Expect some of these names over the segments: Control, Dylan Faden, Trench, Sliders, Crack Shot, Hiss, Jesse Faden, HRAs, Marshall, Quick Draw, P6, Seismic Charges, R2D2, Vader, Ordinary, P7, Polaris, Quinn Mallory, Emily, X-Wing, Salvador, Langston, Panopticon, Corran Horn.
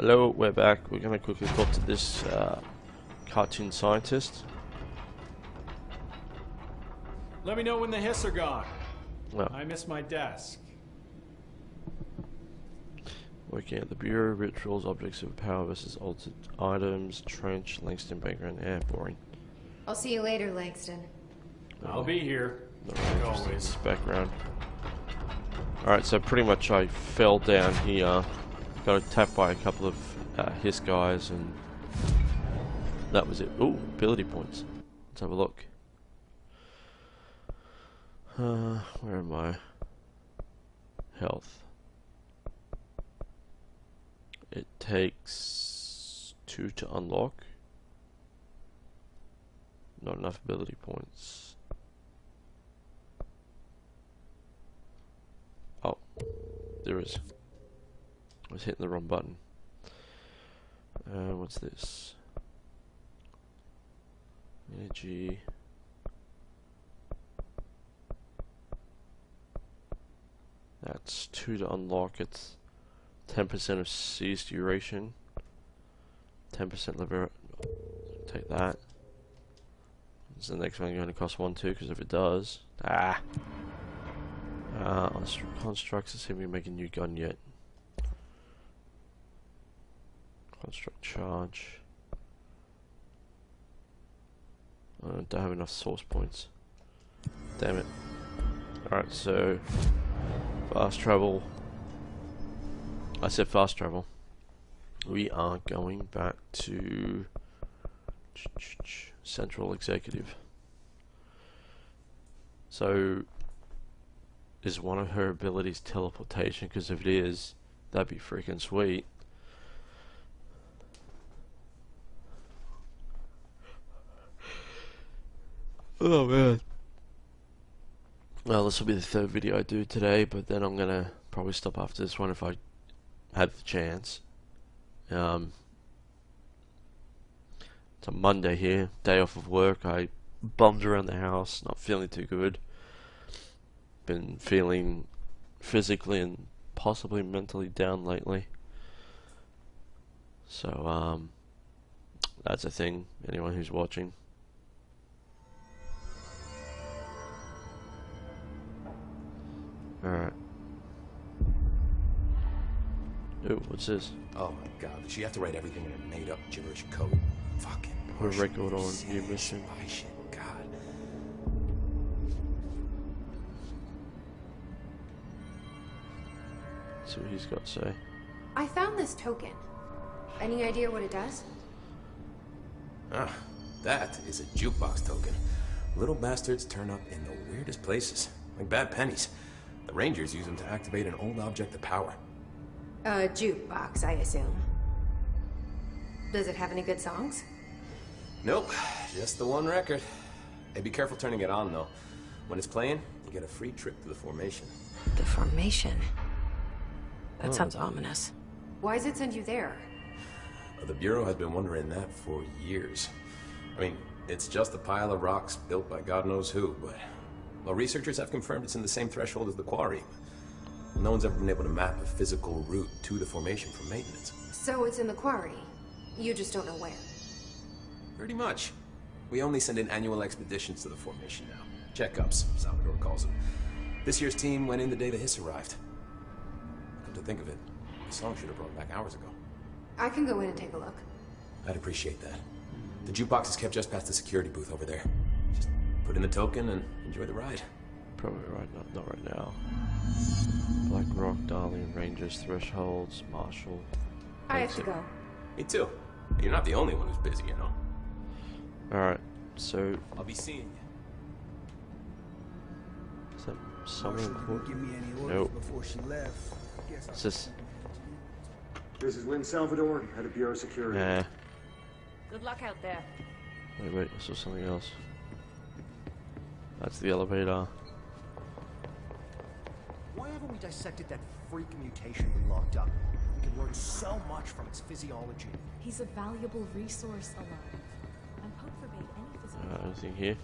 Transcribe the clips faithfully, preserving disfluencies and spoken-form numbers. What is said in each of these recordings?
Hello, we're back. We're going to quickly talk to this uh, cartoon scientist. Let me know when the Hiss are gone. No. I miss my desk. Working at the Bureau, rituals, objects of power versus altered items, Trench, Langston, background, air, boring. I'll see you later, Langston. I'll no, be here. Not really always. In this background. Alright, so pretty much I fell down here, got attacked by a couple of uh, Hiss guys, and that was it. Ooh, ability points. Let's have a look. Uh, where am I? Health. It takes two to unlock. Not enough ability points. Oh, there is. I was hitting the wrong button. Uh, what's this? Energy. That's two to unlock. It's ten percent of C's duration. ten percent lever. Take that. Is the next one going to cost one too? Because if it does, ah. Uh, constructs. Let's see if we make a new gun yet. Construct charge. I uh, don't have enough source points. Damn it. Alright, so fast travel. I said fast travel. We are going back to Central Executive. So, is one of her abilities teleportation? Because if it is, that'd be freaking sweet. Oh man. Well, this will be the third video I do today, but then I'm gonna probably stop after this one if I have the chance. Um, it's a Monday here, day off of work. I bummed around the house, not feeling too good. Been feeling physically and possibly mentally down lately. So, um, that's a thing, anyone who's watching. Alright. Ooh, what's this? Oh my god, did she have to write everything in a made up gibberish code? Fucking put a record on your mission. Why shit, god. Let's see what he's got to say. I found this token. Any idea what it does? Ah, that is a jukebox token. Little bastards turn up in the weirdest places, like bad pennies. The Rangers use them to activate an old object of power. A jukebox, I assume. Does it have any good songs? Nope, just the one record. Hey, be careful turning it on, though. When it's playing, you get a free trip to the formation. The formation? That oh. sounds ominous. Why does it send you there? The Bureau has been wondering that for years. I mean, it's just a pile of rocks built by God knows who, but... Well, researchers have confirmed it's in the same threshold as the quarry. No one's ever been able to map a physical route to the formation for maintenance. So it's in the quarry. You just don't know where. Pretty much. We only send in annual expeditions to the formation now. Checkups, Salvador calls them. This year's team went in the day the Hiss arrived. Come to think of it, the song should have brought back hours ago. I can go in and take a look. I'd appreciate that. The jukebox is kept just past the security booth over there. Put in the token and enjoy the ride. Probably right, not, not right now. Black Rock, Darling, Rangers, Thresholds, Marshall. I have to go. Me too. You're not the only one who's busy, you know. Alright, so. I'll be seeing you. Is that someone called? Nope. It's just. This is Lynn Salvador at a Bureau of Security. Nah. Good luck out there. Wait, wait, I saw something else. That's the elevator. Why haven't we dissected that freak mutation we locked up? We can learn so much from its physiology. He's a valuable resource alive. I'm hoping for any physiology. Uh, anything here?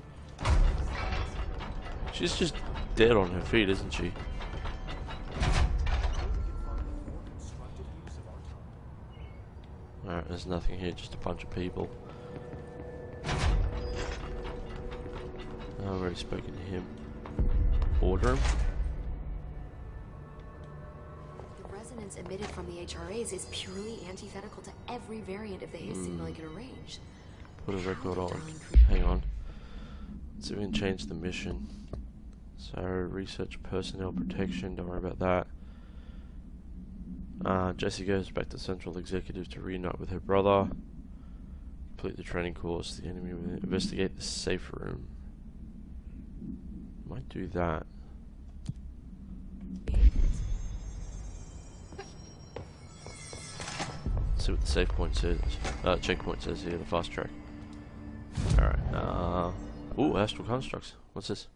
She's just dead on her feet, isn't she? Alright, there's nothing here, just a bunch of people. I've already spoken to him. Order him. The resonance emitted from the H R As is purely antithetical to every variant of the Hiss mm. signal I could arrange. Put a record on. Hang on. Let's see if we can change the mission. So, research personnel protection, don't worry about that. Uh, Jesse goes back to Central Executive to reunite with her brother. Complete the training course. The enemy will investigate the safe room. Might do that. Let's see what the safe point says. Uh, checkpoint says here, the fast track. Alright. Uh, ooh, astral constructs. What's this?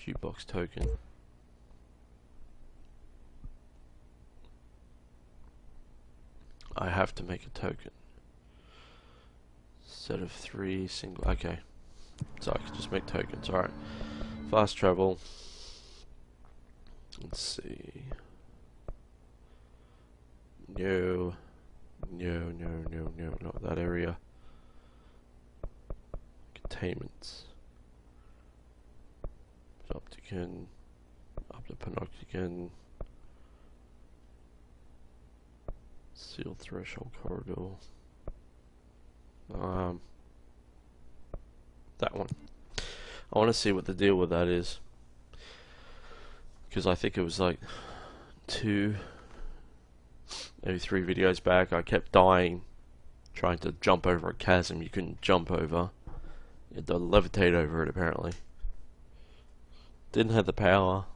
Jukebox token. I have to make a token. Set of three single. Okay. So I can just make tokens. Alright. Fast travel. Let's see. No. No, no, no, no. Not that area. Containments. Panopticon. Up to Panopticon. Sealed threshold corridor. Um, that one. I want to see what the deal with that is, because I think it was like two, maybe three videos back. I kept dying trying to jump over a chasm. You couldn't jump over. You had to levitate over it. Apparently, didn't have the power.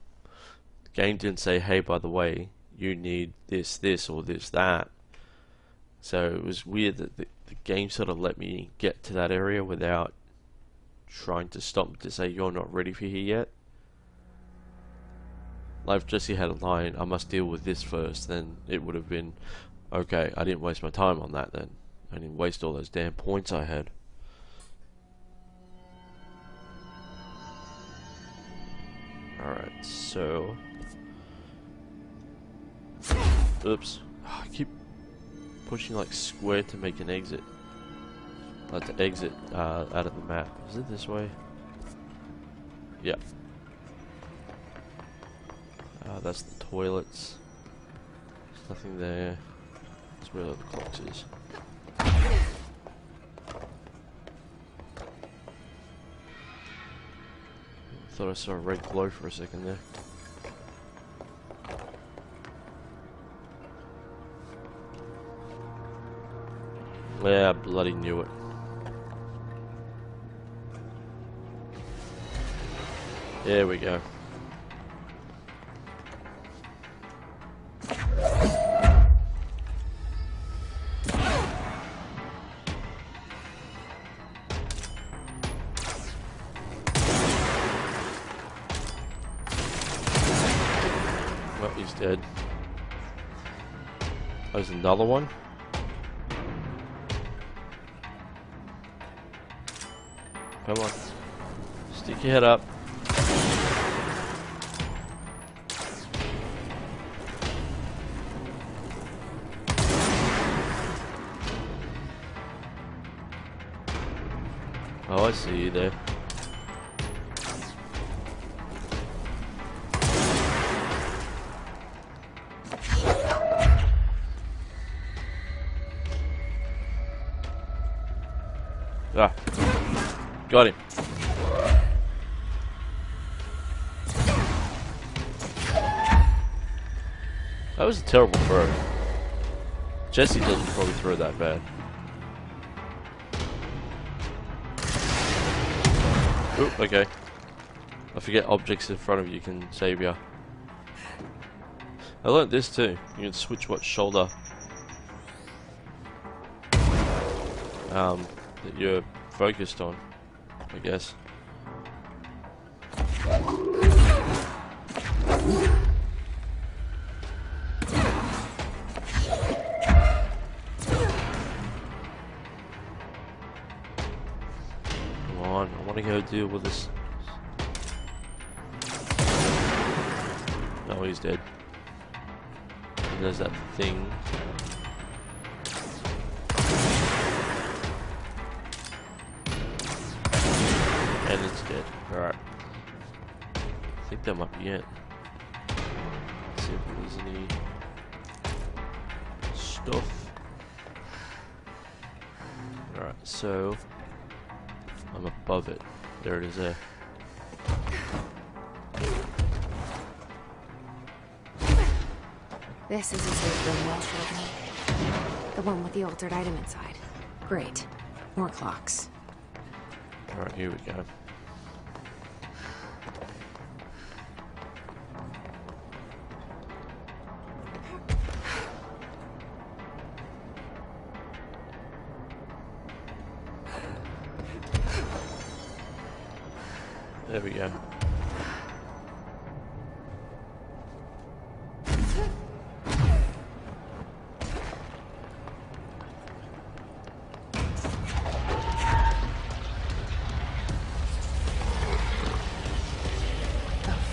The game didn't say, "Hey, by the way, you need this, this, or this, that." So it was weird that the, the game sort of let me get to that area without trying to stop me to say, "You're not ready for here yet." Like Jesse had a line, "I must deal with this first," then it would have been, okay, I didn't waste my time on that then. I didn't waste all those damn points I had. Alright, so... Oops. Oh, I keep pushing like square to make an exit. Like to exit uh, out of the map. Is it this way? Yep. Uh, that's the toilets. There's nothing there. That's where the clocks is. Thought I saw a red glow for a second there. Yeah, I bloody knew it. There we go. Well, he's dead. There's another one. Come on. Stick your head up. Oh, I see you there. Ah. Got him. That was a terrible throw. Jesse doesn't probably throw that bad. Oop, okay. I forget objects in front of you can save ya. I learnt this too. You can switch what shoulder um, that you're focused on, I guess. Come on, I want to go deal with this. Oh, he's dead. And there's that thing. Good. Alright. I think that might be it. Let's see if there is any stuff. Alright, so I'm above it. There it is there. This is a safe room, well showed me. The one with the altered item inside. Great. More clocks. Alright, here we go. There we go.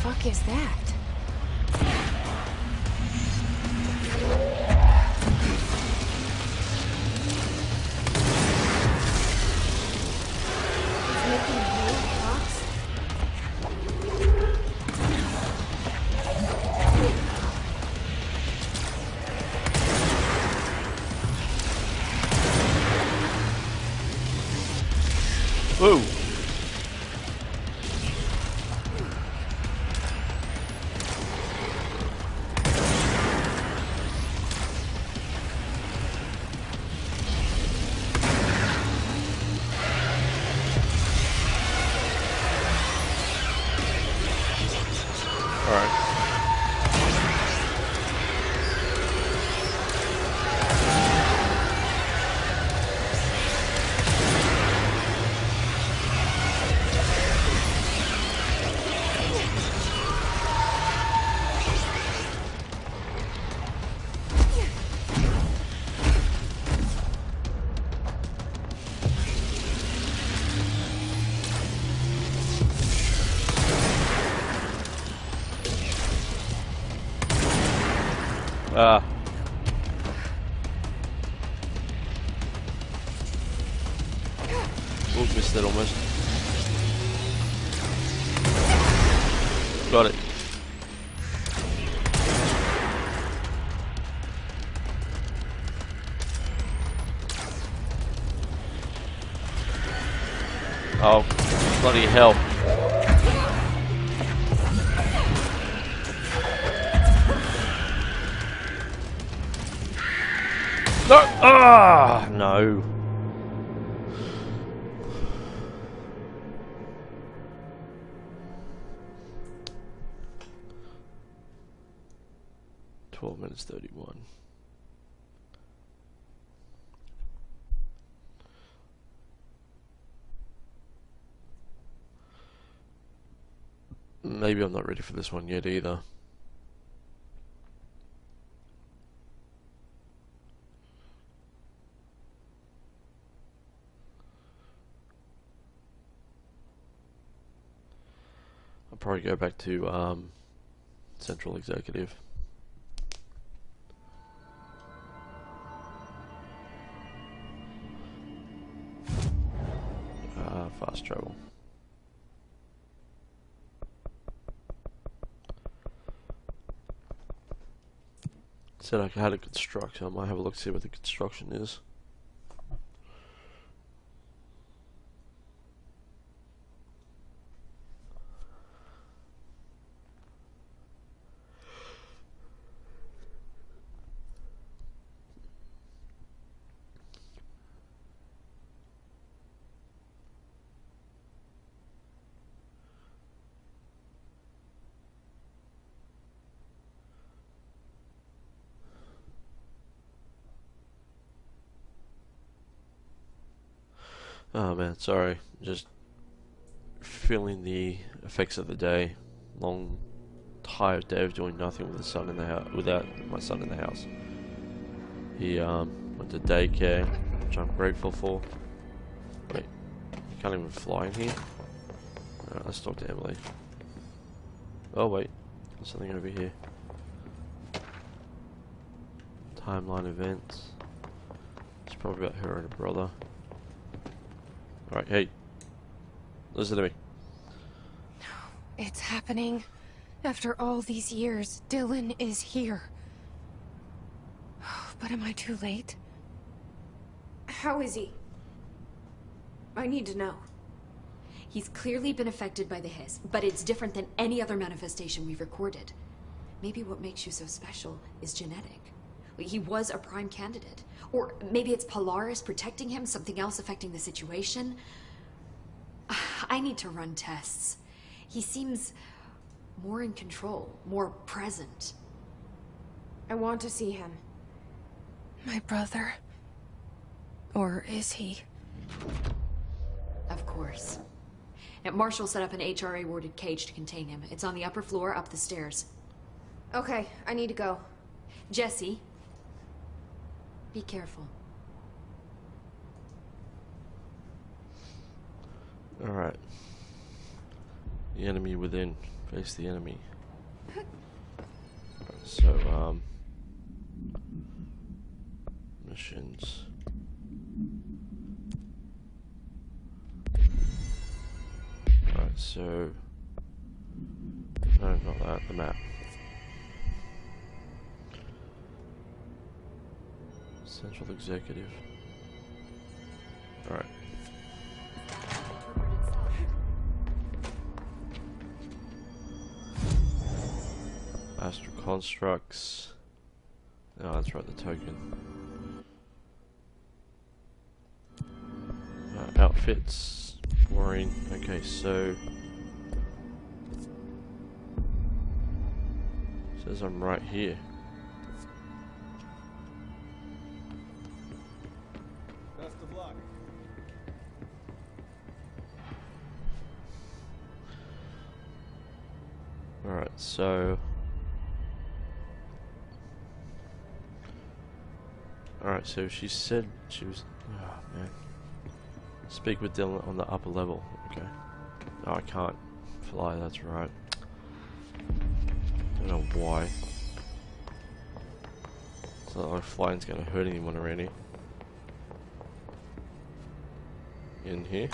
What is that? Uh. Oh, missed it almost. Got it. Oh, bloody hell. No! Ah! No. Twelve minutes thirty-one. Maybe I'm not ready for this one yet either. Probably go back to um, Central Executive. Uh, fast travel. Said I had a construction. I might have a look, see what the construction is. Oh man, sorry. Just feeling the effects of the day. Long, tired day of doing nothing with the son in the house. Without my son in the house, he um, went to daycare, which I'm grateful for. Wait, I can't even fly in here. All right, let's talk to Emily. Oh wait, there's something over here. Timeline events. It's probably about her and her brother. Alright, hey, listen to me. It's happening. After all these years, Dylan is here. But am I too late? How is he? I need to know. He's clearly been affected by the Hiss, but it's different than any other manifestation we've recorded. Maybe what makes you so special is genetic. He was a prime candidate. Or maybe it's Polaris protecting him, something else affecting the situation. I need to run tests. He seems more in control, more present. I want to see him. My brother. Or is he? Of course. Now, Marshall set up an H R A warded cage to contain him. It's on the upper floor, up the stairs. Okay, I need to go. Jesse, be careful. All right. The enemy within. Face the enemy. Right, so, um... missions. Alright, so... no, not that. The map. Central Executive. Alright. Astral Constructs. Oh, that's right, the token. Uh, outfits. Boring. Okay, so... says I'm right here. Best of luck. Alright, so... alright, so she said she was... oh, man. Speak with Dylan on the upper level. Okay. Oh, I can't fly, that's right. Don't know why. It's not like flying's gonna hurt anyone already. In here?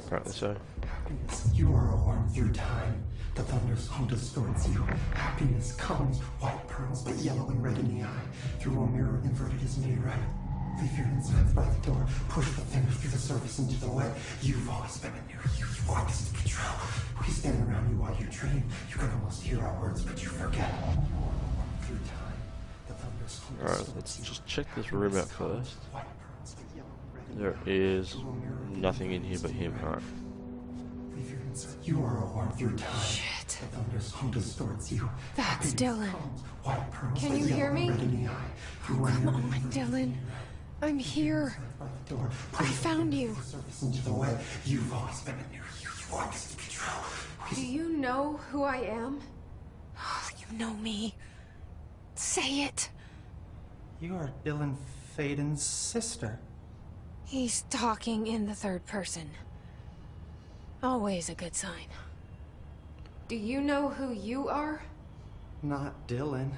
Apparently so. Happiness, you are a one through time. The thunder sound distorts you. Happiness comes, white pearls, but yellow and red in the eye. Through a mirror inverted is made right. Leave your insides by the door. Push the finger through the surface into the light. You've always been in there. You've always this to control. We stand around you while you dream. You can almost hear our words, but you forget. Through time, the thunder sound. Alright, let's just check this room out first. There is nothing in here but him. Alright. You are a war through time. Shit. The thunder distorts you. That's Dylan. Can you hear me? Oh, come on, Dylan. I'm here. I found you. Do you know who I am? Oh, you know me. Say it. You are Dylan Faden's sister. He's talking in the third person. Always a good sign. Do you know who you are? Not Dylan.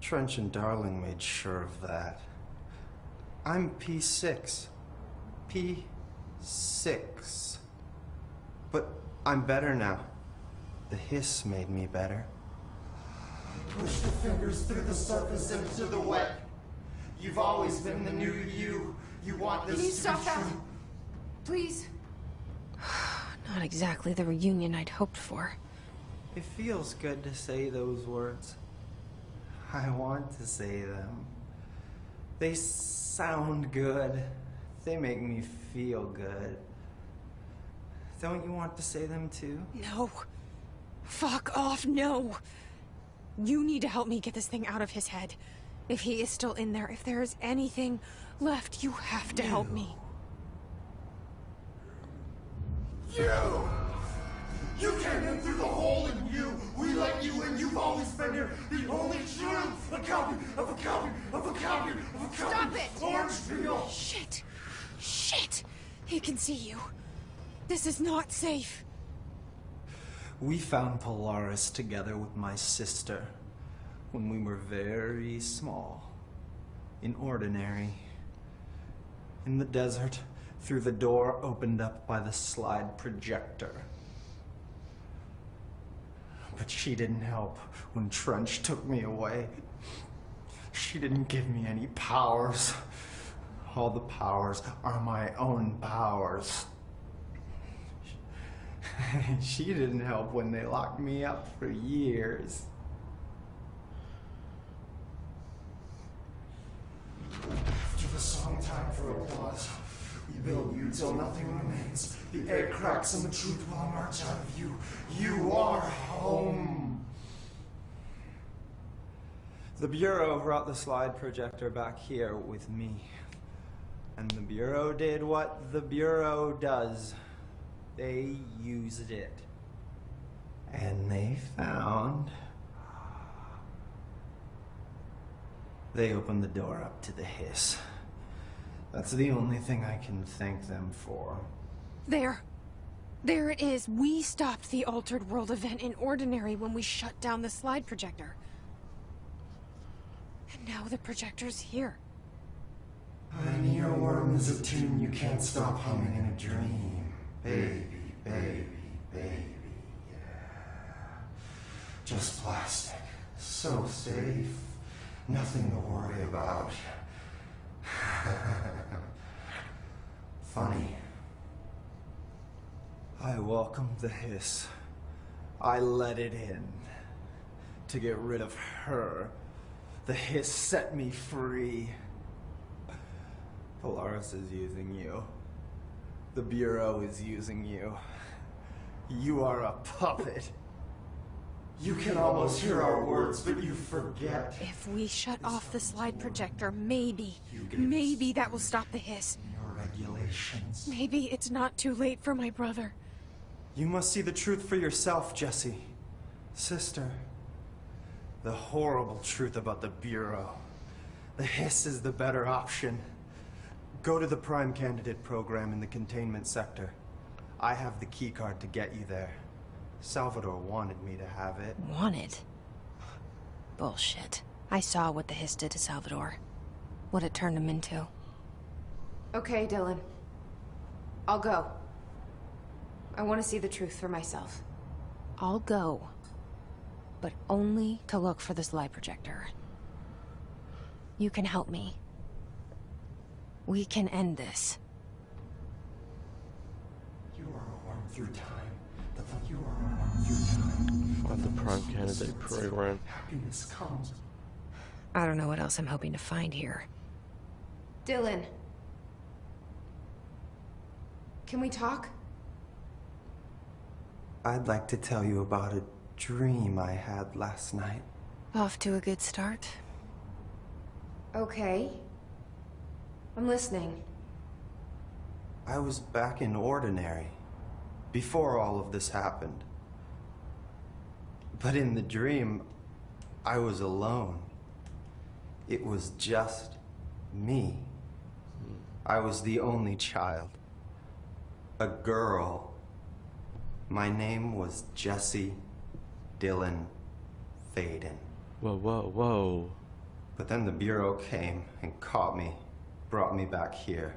Trench and Darling made sure of that. I'm P six. P six. But I'm better now. The Hiss made me better. Push the fingers through the surface into the wet. You've always been the new you. You want this to be true. Can you stop that? Please. Not exactly the reunion I'd hoped for. It feels good to say those words. I want to say them. They sound good. They make me feel good. Don't you want to say them too? No. Fuck off, no. You need to help me get this thing out of his head. If he is still in there, if there is anything left, you have to you. help me. You! You came in through the hole in you! We let you in! You've always been here! The only truth! A copy of a copy of a copy of a copy! Stop it! Orange peel! Shit! Shit! He can see you. This is not safe. We found Polaris together with my sister when we were very small. In Ordinary. In the desert. through the door opened up by the slide projector. But she didn't help when Trench took me away. She didn't give me any powers. All the powers are my own powers. She didn't help when they locked me up for years. After the song time for applause, we build you till nothing remains. The air cracks and the truth will march out of you. You are home. The Bureau brought the slide projector back here with me. And the Bureau did what the Bureau does. They used it. And they found... They opened the door up to the Hiss. That's the only thing I can thank them for. There. There it is. We stopped the Altered World event in Ordinary when we shut down the slide projector. And now the projector's here. An earworm is a tune you can't stop humming in a dream. Baby, baby, baby, yeah. Just plastic, so safe, nothing to worry about. Funny. I welcomed the Hiss. I let it in. To get rid of her, the Hiss set me free. Polaris is using you. The Bureau is using you. You are a puppet. You can almost hear our words, but you forget. If we shut off the slide projector, maybe, maybe that will stop the Hiss. Your regulations. Maybe it's not too late for my brother. You must see the truth for yourself, Jesse. Sister. The horrible truth about the Bureau. The Hiss is the better option. Go to the Prime Candidate program in the containment sector. I have the key card to get you there. Salvador wanted me to have it. Wanted? Bullshit. I saw what the Hiss did to Salvador. What it turned him into. Okay, Dylan. I'll go. I want to see the truth for myself. I'll go. But only to look for this light projector. You can help me. We can end this. You are a worm through time. The you are a worm through time. On the Prime Candidate program. Happiness comes. I don't know what else I'm hoping to find here. Dylan. Can we talk? I'd like to tell you about a dream I had last night. Off to a good start. Okay. I'm listening. I was back in Ordinary, before all of this happened. But in the dream, I was alone. It was just me. I was the only child. A girl. My name was Jesse Dylan Faden. Whoa, whoa, whoa. But then the Bureau came and caught me. Brought me back here,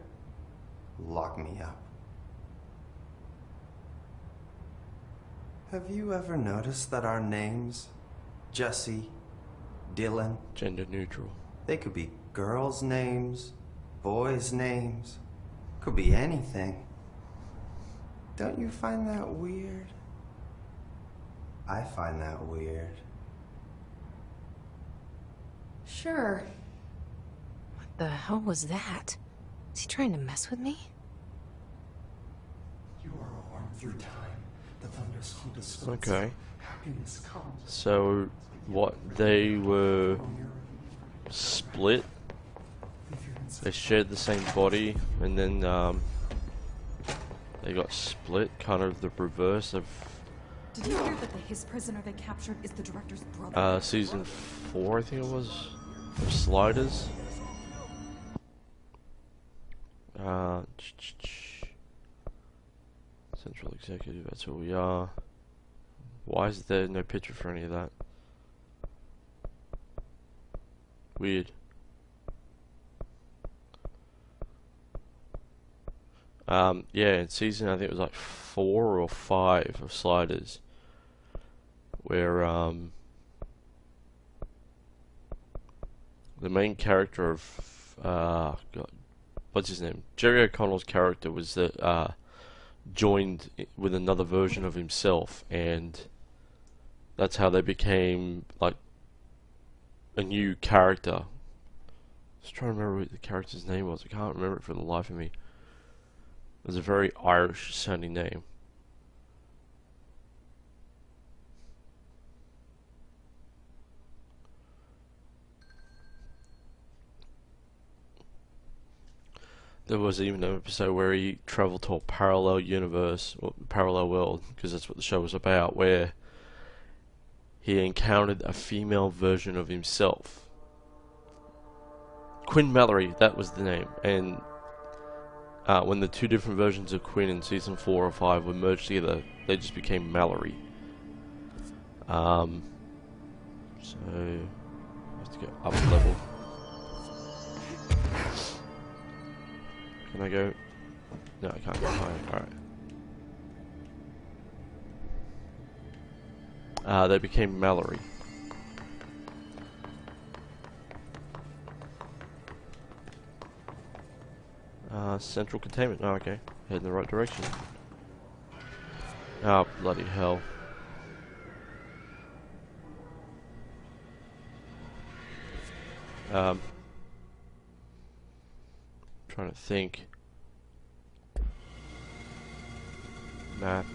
locked me up. Have you ever noticed that our names, Jesse, Dylan, gender neutral, they could be girls' names, boys' names, could be anything. Don't you find that weird? I find that weird. Sure. The hell was that? Is he trying to mess with me? You are a worm through time. The thunder's home. Okay. Happiness comes. So what, they were split? They shared the same body and then um they got split, kind of the reverse of... Did you hear that the his prisoner they captured is the director's brother? Uh season four I think it was, of Sliders. Uh, ch -ch -ch. Central Executive, that's what we are. Why is there no picture for any of that? Weird. Um, yeah, in season I think it was like four or five of Sliders, where um, the main character of uh, God, what's his name? Jerry O'Connell's character was the uh, joined with another version of himself, and that's how they became like a new character. I was trying to remember what the character's name was. I can't remember it for the life of me. It was a very Irish sounding name. There was even an episode where he travelled to a parallel universe, or parallel world, because that's what the show was about, where he encountered a female version of himself. Quinn Mallory, that was the name. And uh, when the two different versions of Quinn in season four or five were merged together, they just became Mallory. Um, so I have to go up a level. Can I go? No, I can't go higher. All right. Uh, they became Mallory. Uh, central containment. Oh, okay. Head in the right direction. Oh, bloody hell. Um, trying to think. Map.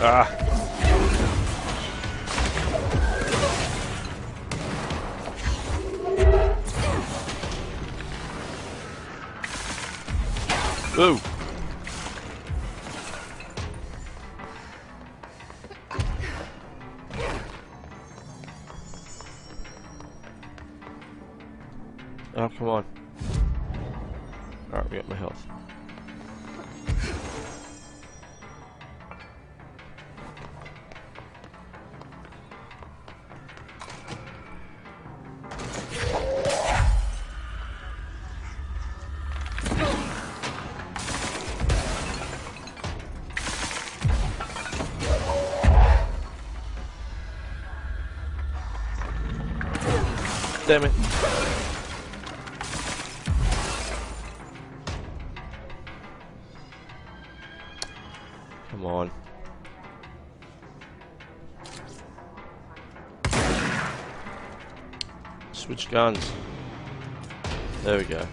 Ah. Ooh. Oh, come on. Alright, we got my health. Damn it. Come on. Switch guns. There we go.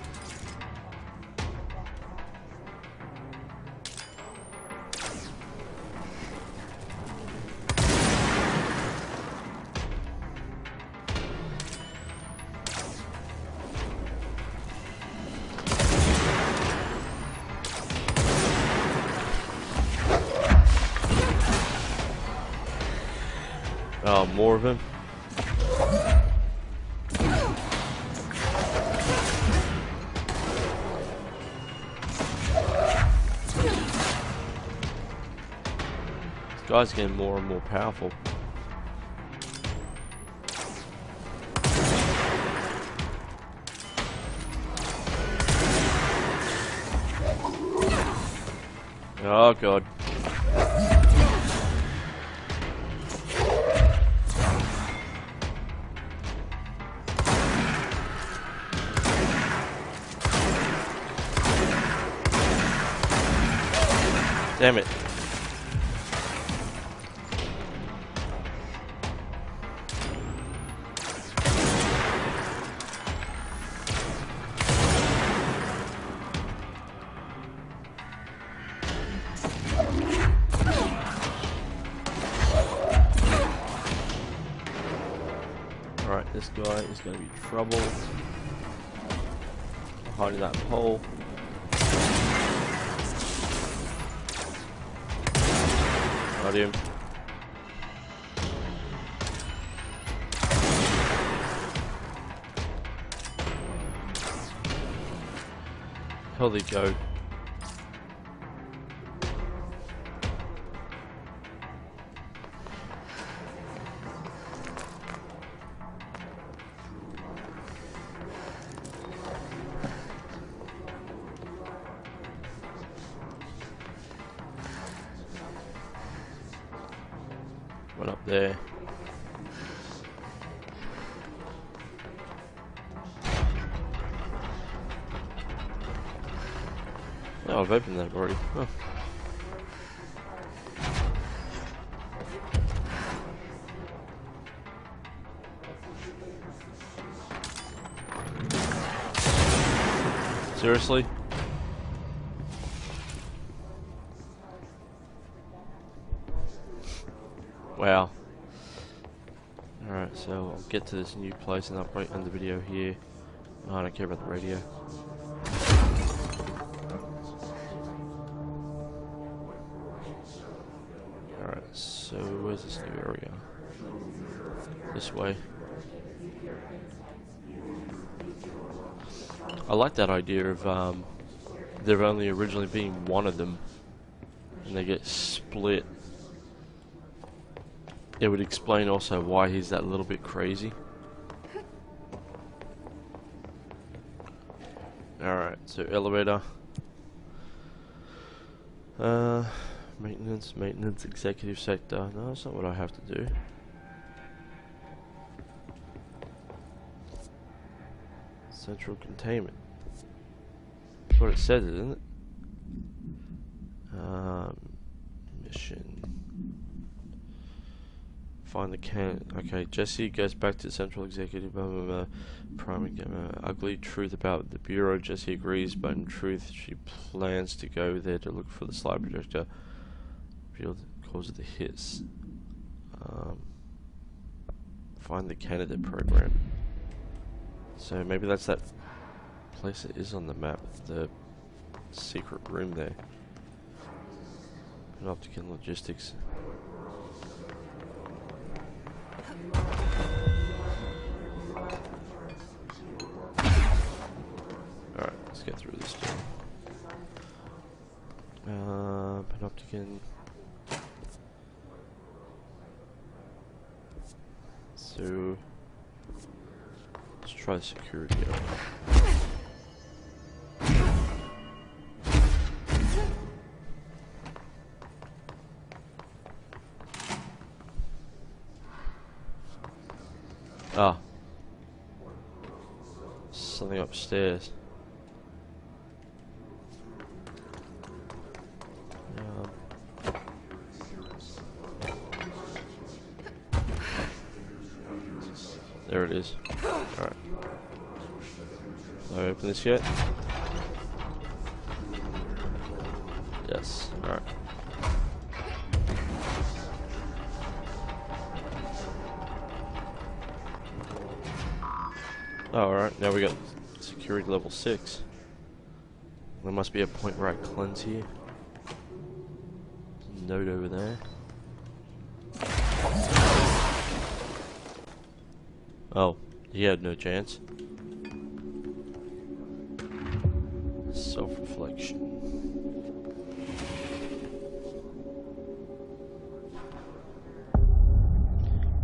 Oh, more of him. This guy's getting more and more powerful. Oh, God. Damn it. Alright, this guy is going to be trouble. Behind that pole. Got him. Hell, they go. One up there. Oh, I've opened that already. Oh. Seriously? Wow. Alright, so I'll get to this new place and I'll probably end the video here. Oh, I don't care about the radio. Alright, so where's this new area? This way. I like that idea of um, there only originally being one of them and they get split. It would explain also why he's that little bit crazy. Alright, so elevator. Uh, maintenance, maintenance, executive sector. No, that's not what I have to do. Central containment. That's what it says, isn't it? Um, mission. Find the can. Okay, Jesse goes back to central executive. Blah, blah, blah. Prime again. Ugly truth about the bureau. Jesse agrees, but in truth, she plans to go there to look for the slide projector. Reveal the cause of the hiss. Um, find the candidate program. So maybe that's that place that is on the map, the secret room there. Panopticon logistics. Alright, let's get through this door. Uh, Panopticon. So... try security area. Ah. Something upstairs. There it is. Alright. Did I open this yet? Yes. Alright. Oh, alright. Now we got security level six. There must be a point where I cleanse here. There's a note over there. Oh, he had no chance. Self-reflection.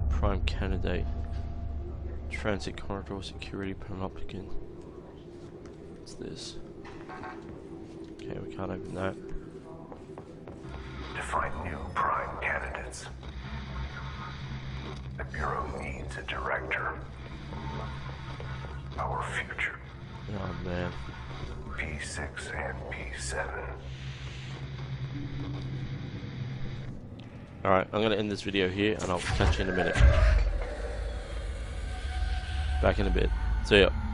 Prime candidate. Transit corridor security panopticon. What's this? Okay, we can't open that. To find new prime candidates. The Bureau needs a director. Our future. Oh, man. P six and P seven. Alright, I'm going to end this video here, and I'll catch you in a minute. Back in a bit. See ya.